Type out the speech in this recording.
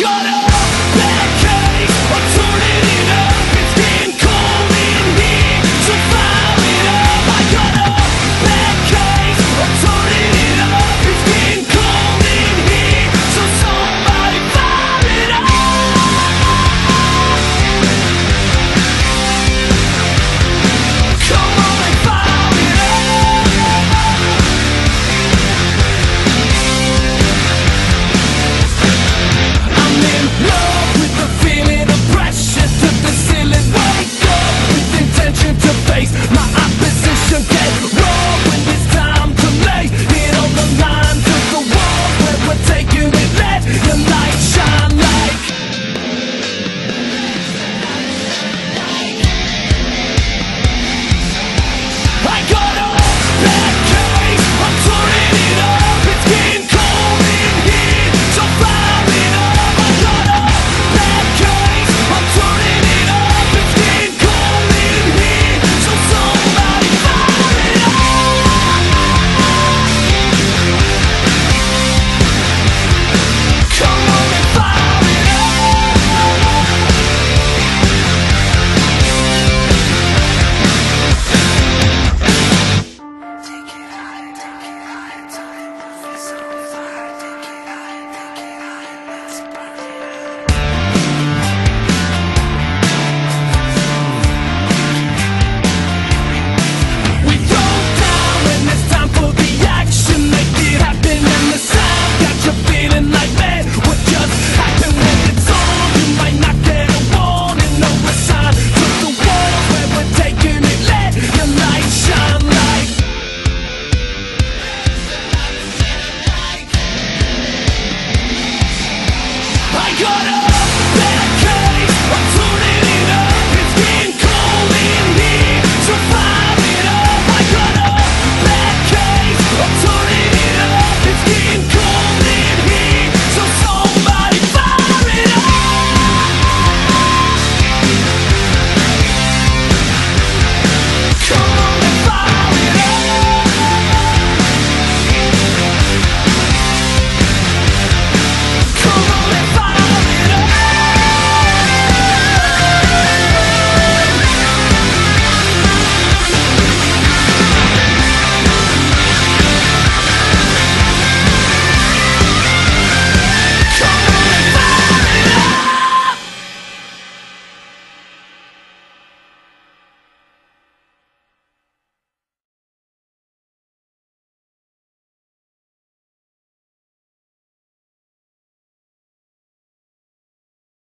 Got it!